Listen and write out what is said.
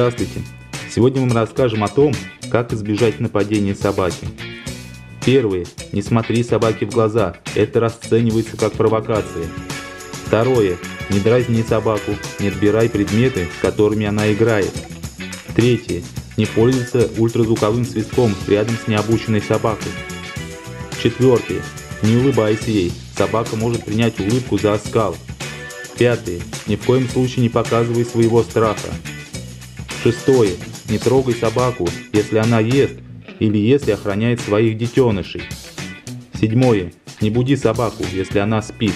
Здравствуйте! Сегодня мы расскажем о том, как избежать нападения собаки. Первое. Не смотри собаке в глаза, это расценивается как провокация. Второе. Не дразни собаку, не отбирай предметы, с которыми она играет. Третье. Не пользуйся ультразвуковым свистком рядом с необученной собакой. Четвертое. Не улыбайся ей, собака может принять улыбку за оскал. Пятое. Ни в коем случае не показывай своего страха. Шестое. Не трогай собаку, если она ест или если охраняет своих детенышей. Седьмое. Не буди собаку, если она спит.